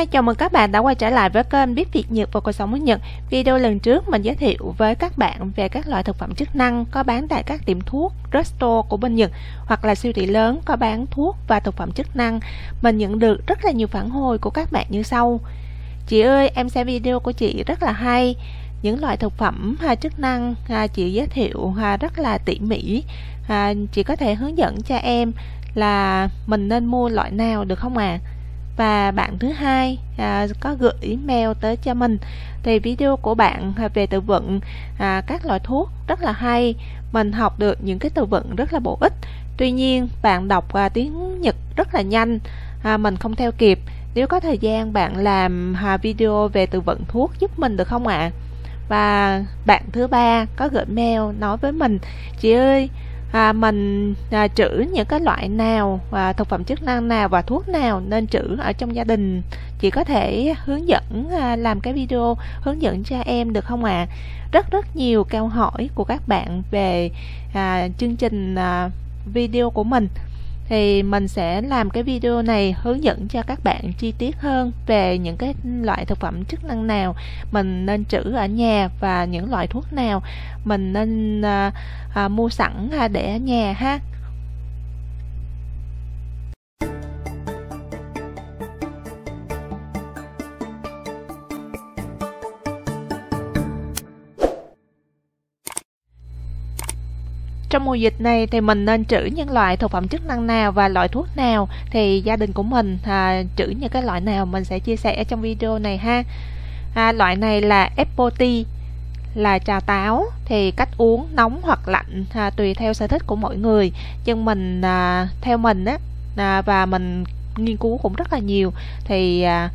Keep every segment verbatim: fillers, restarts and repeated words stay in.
Hi, chào mừng các bạn đã quay trở lại với kênh Biết Việt Nhật và cuộc sống nước Nhật. Video lần trước mình giới thiệu với các bạn về các loại thực phẩm chức năng có bán tại các tiệm thuốc drug store của bên Nhật hoặc là siêu thị lớn có bán thuốc và thực phẩm chức năng. Mình nhận được rất là nhiều phản hồi của các bạn như sau: chị ơi, em xem video của chị rất là hay. Những loại thực phẩm chức năng chị giới thiệu rất là tỉ mỉ. Chị có thể hướng dẫn cho em là mình nên mua loại nào được không ạ? À? Và bạn thứ hai à, có gửi mail tới cho mình thì video của bạn về từ vựng à, các loại thuốc rất là hay, mình học được những cái từ vựng rất là bổ ích. Tuy nhiên bạn đọc à, tiếng Nhật rất là nhanh, à, mình không theo kịp. Nếu có thời gian bạn làm à, video về từ vựng thuốc giúp mình được không ạ? À? Và bạn thứ ba có gửi mail nói với mình: chị ơi, À, mình à, trữ những cái loại nào, à, thực phẩm chức năng nào và thuốc nào nên trữ ở trong gia đình. Chị có thể hướng dẫn à, làm cái video hướng dẫn cho em được không ạ? À? Rất rất nhiều câu hỏi của các bạn về à, chương trình à, video của mình. Thì mình sẽ làm cái video này hướng dẫn cho các bạn chi tiết hơn về những cái loại thực phẩm chức năng nào mình nên trữ ở nhà và những loại thuốc nào mình nên à, à, mua sẵn để ở nhà ha. Trong mùa dịch này thì mình nên trữ những loại thực phẩm chức năng nào và loại thuốc nào, thì gia đình của mình à, trữ những cái loại nào mình sẽ chia sẻ trong video này ha. À, loại này là Apple Tea, là trà táo, thì cách uống nóng hoặc lạnh à, tùy theo sở thích của mỗi người. Nhưng mình à, theo mình á à, và mình nghiên cứu cũng rất là nhiều thì à,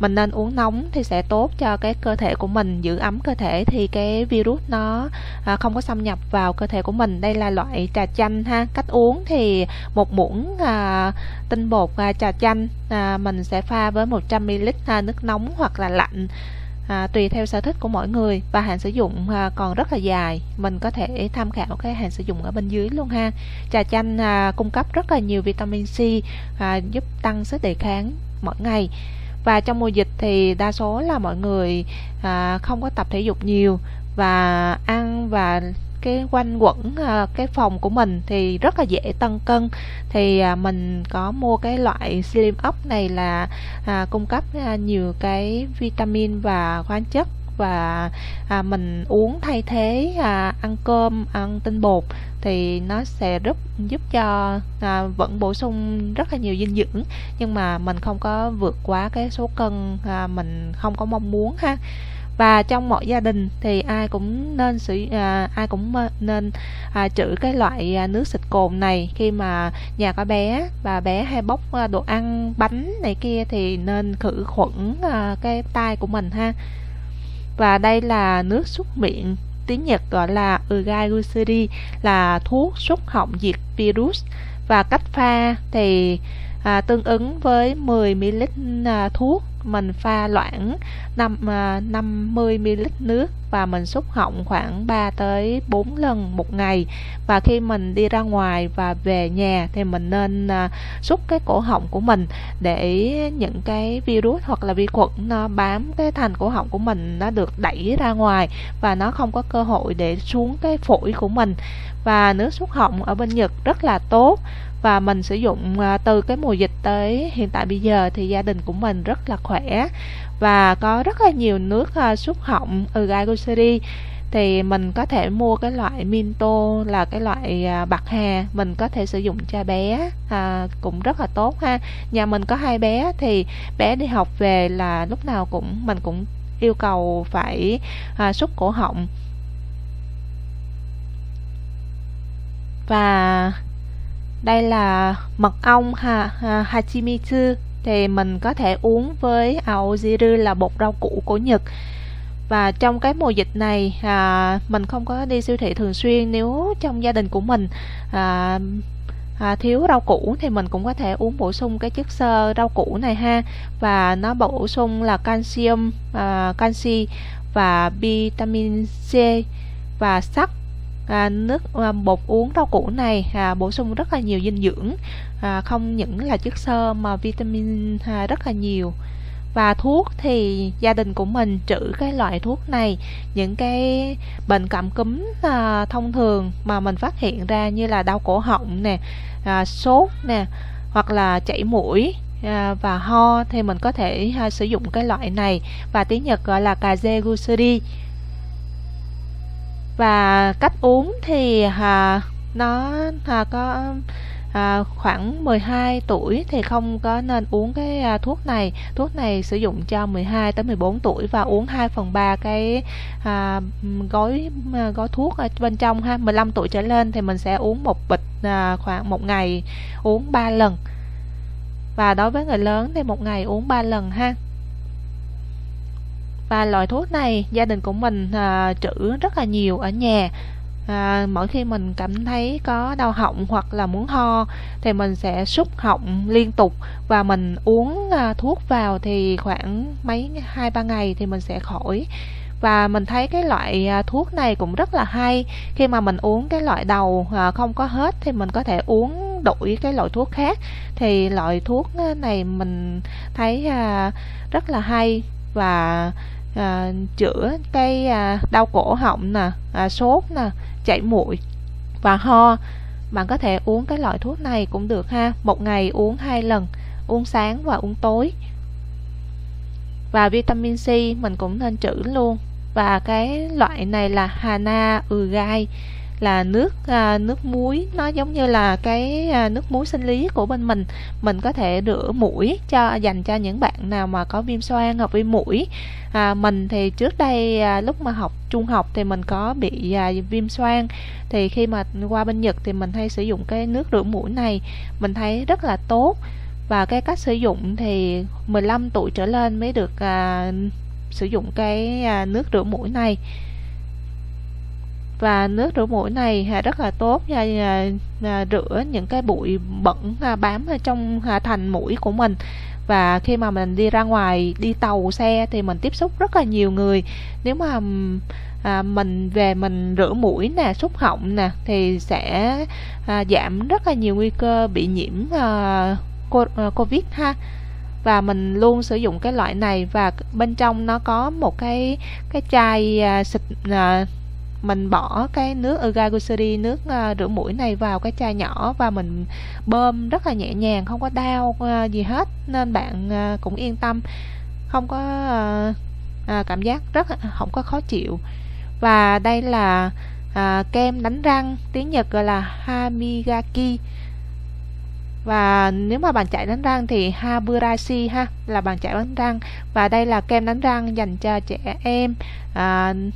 mình nên uống nóng thì sẽ tốt cho cái cơ thể của mình, giữ ấm cơ thể thì cái virus nó à, không có xâm nhập vào cơ thể của mình. Đây là loại trà chanh ha. Cách uống thì một muỗng à, tinh bột à, trà chanh à, mình sẽ pha với một trăm mi li lít à, nước nóng hoặc là lạnh à, tùy theo sở thích của mỗi người, và hạn sử dụng à, còn rất là dài. Mình có thể tham khảo cái hạn sử dụng ở bên dưới luôn ha. Trà chanh à, cung cấp rất là nhiều vitamin C à, giúp tăng sức đề kháng mỗi ngày. Và trong mùa dịch thì đa số là mọi người à, không có tập thể dục nhiều và ăn và cái quanh quẩn à, cái phòng của mình thì rất là dễ tăng cân. Thì à, mình có mua cái loại Slim Up này là à, cung cấp à, nhiều cái vitamin và khoáng chất, và à, mình uống thay thế à, ăn cơm, ăn tinh bột thì nó sẽ giúp giúp cho à, vẫn bổ sung rất là nhiều dinh dưỡng nhưng mà mình không có vượt quá cái số cân à, mình không có mong muốn ha. Và trong mọi gia đình thì ai cũng nên sử à, ai cũng nên à, trữ cái loại à, nước xịt cồn này. Khi mà nhà có bé và bé hay bóc à, đồ ăn bánh này kia thì nên khử khuẩn à, cái tay của mình ha. Và đây là nước súc miệng, tiếng Nhật gọi là Urgai, là thuốc súc họng diệt virus. Và cách pha thì à, tương ứng với mười mi li lít à, thuốc, mình pha loãng năm mươi mi li lít nước và mình súc họng khoảng ba tới bốn lần một ngày. Và khi mình đi ra ngoài và về nhà thì mình nên à, súc cái cổ họng của mình để những cái virus hoặc là vi khuẩn nó bám cái thành cổ họng của mình, nó được đẩy ra ngoài và nó không có cơ hội để xuống cái phổi của mình. Và nước súc họng ở bên Nhật rất là tốt, và mình sử dụng từ cái mùa dịch tới hiện tại bây giờ thì gia đình của mình rất là khỏe. Và có rất là nhiều nước súc họng Gaigo series, thì mình có thể mua cái loại Minto, là cái loại bạc hà, mình có thể sử dụng cho bé à, cũng rất là tốt ha. Nhà mình có hai bé thì bé đi học về là lúc nào cũng mình cũng yêu cầu phải à, súc cổ họng. Và đây là mật ong ha, ha, Hachimitsu, thì mình có thể uống với aoziru, là bột rau củ của Nhật. Và trong cái mùa dịch này à, mình không có đi siêu thị thường xuyên. Nếu trong gia đình của mình à, à, thiếu rau củ thì mình cũng có thể uống bổ sung cái chất xơ rau củ này ha. Và nó bổ sung là calcium, à, canxi và vitamin C và sắt. À, nước à, bột uống rau củ này à, bổ sung rất là nhiều dinh dưỡng, à, không những là chất xơ mà vitamin à, rất là nhiều. Và thuốc thì gia đình của mình trữ cái loại thuốc này, những cái bệnh cảm cúm à, thông thường mà mình phát hiện ra như là đau cổ họng nè, à, sốt nè, hoặc là chảy mũi à, và ho thì mình có thể à, sử dụng cái loại này, và tiếng Nhật gọi là Kaze-Gusuri. Và cách uống thì à, nó à, có à, khoảng mười hai tuổi thì không có nên uống cái à, thuốc này. Thuốc này sử dụng cho mười hai tới mười bốn tuổi và uống hai phần ba cái à, gói gói thuốc ở bên trong ha. mười lăm tuổi trở lên thì mình sẽ uống một bịch à, khoảng một ngày uống ba lần. Và đối với người lớn thì một ngày uống ba lần ha. Và loại thuốc này gia đình của mình à, trữ rất là nhiều ở nhà. À, mỗi khi mình cảm thấy có đau họng hoặc là muốn ho thì mình sẽ súc họng liên tục, và mình uống à, thuốc vào thì khoảng mấy hai ba ngày thì mình sẽ khỏi. Và mình thấy cái loại à, thuốc này cũng rất là hay. Khi mà mình uống cái loại đầu à, không có hết thì mình có thể uống đổi cái loại thuốc khác. Thì loại thuốc này mình thấy à, rất là hay và à, chữa cái à, đau cổ họng nè, à, sốt nè, chảy mũi và ho. Bạn có thể uống cái loại thuốc này cũng được ha, một ngày uống hai lần, uống sáng và uống tối. Và vitamin C mình cũng nên trữ luôn. Và cái loại này là Hana Ugai, là nước à, nước muối, nó giống như là cái à, nước muối sinh lý của bên mình. Mình có thể rửa mũi cho dành cho những bạn nào mà có viêm xoang hoặc viêm mũi. À, mình thì trước đây à, lúc mà học trung học thì mình có bị à, viêm xoang, thì khi mà qua bên Nhật thì mình hay sử dụng cái nước rửa mũi này, mình thấy rất là tốt. Và cái cách sử dụng thì mười lăm tuổi trở lên mới được à, sử dụng cái à, nước rửa mũi này. Và nước rửa mũi này rất là tốt, rửa những cái bụi bẩn bám trong thành mũi của mình. Và khi mà mình đi ra ngoài, đi tàu xe thì mình tiếp xúc rất là nhiều người. Nếu mà mình về mình rửa mũi nè, súc họng nè thì sẽ giảm rất là nhiều nguy cơ bị nhiễm Covid ha. Và mình luôn sử dụng cái loại này, và bên trong nó có một cái cái chai xịt. Mình bỏ cái nước Urgai nước uh, rửa mũi này vào cái chai nhỏ và mình bơm rất là nhẹ nhàng, không có đau uh, gì hết, nên bạn uh, cũng yên tâm, không có uh, uh, cảm giác rất không có khó chịu. Và đây là uh, kem đánh răng, tiếng Nhật gọi là Hamigaki. Và nếu mà bạn chải đánh răng thì Haburashi ha, là bạn chải đánh răng. Và đây là kem đánh răng dành cho trẻ em. Uh,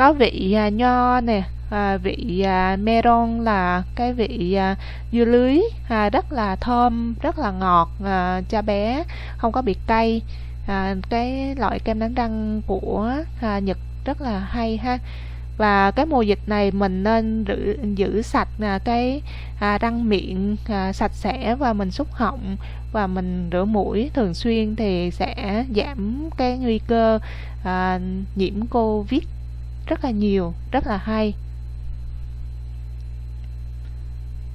Có vị à, nho nè, à, vị à, Meron là cái vị à, dưa lưới, à, rất là thơm, rất là ngọt à, cho bé, không có bị cay. À, cái loại kem đánh răng của à, Nhật rất là hay ha. Và cái mùa dịch này mình nên giữ, giữ sạch à, cái à, răng miệng à, sạch sẽ, và mình súc họng và mình rửa mũi thường xuyên thì sẽ giảm cái nguy cơ à, nhiễm Covid rất là nhiều, rất là hay.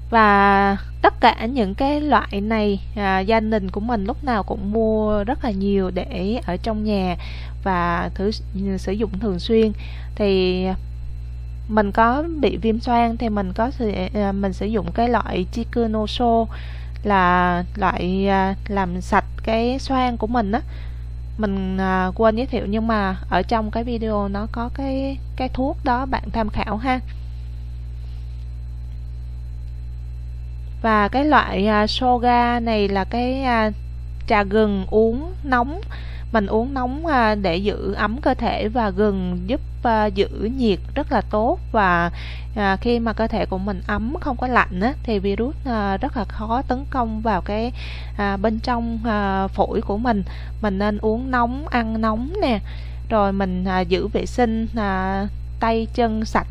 Và tất cả những cái loại này à, gia đình của mình lúc nào cũng mua rất là nhiều để ở trong nhà và thử sử dụng thường xuyên. Thì mình có bị viêm xoang thì mình có mình sử dụng cái loại chikunoso, là loại à, làm sạch cái xoang của mình á. Mình à, quên giới thiệu, nhưng mà ở trong cái video nó có cái cái thuốc đó, bạn tham khảo ha. Và cái loại à, soga này là cái à, trà gừng uống nóng. Mình uống nóng à, để giữ ấm cơ thể, và gừng giúp à, giữ nhiệt rất là tốt. Và à, khi mà cơ thể của mình ấm, không có lạnh á, thì virus à, rất là khó tấn công vào cái à, bên trong à, phổi của mình. Mình nên uống nóng, ăn nóng nè, rồi mình à, giữ vệ sinh à, tay chân sạch.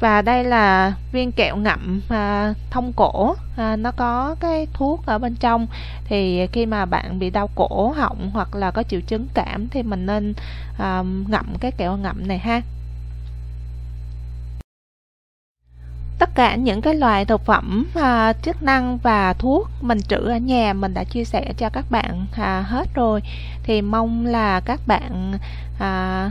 Và đây là viên kẹo ngậm à, thông cổ, à, nó có cái thuốc ở bên trong. Thì khi mà bạn bị đau cổ họng hoặc là có triệu chứng cảm thì mình nên à, ngậm cái kẹo ngậm này ha. Tất cả những cái loại thực phẩm à, chức năng và thuốc mình trữ ở nhà mình đã chia sẻ cho các bạn à, hết rồi. Thì mong là các bạn à,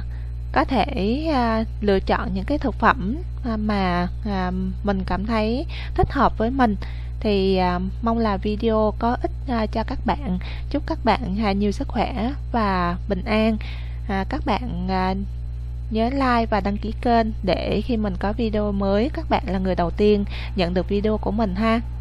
có thể à, lựa chọn những cái thực phẩm à, mà à, mình cảm thấy thích hợp với mình. Thì à, mong là video có ích à, cho các bạn. Chúc các bạn à, nhiều sức khỏe và bình an. à, Các bạn à, nhớ like và đăng ký kênh để khi mình có video mới các bạn là người đầu tiên nhận được video của mình ha.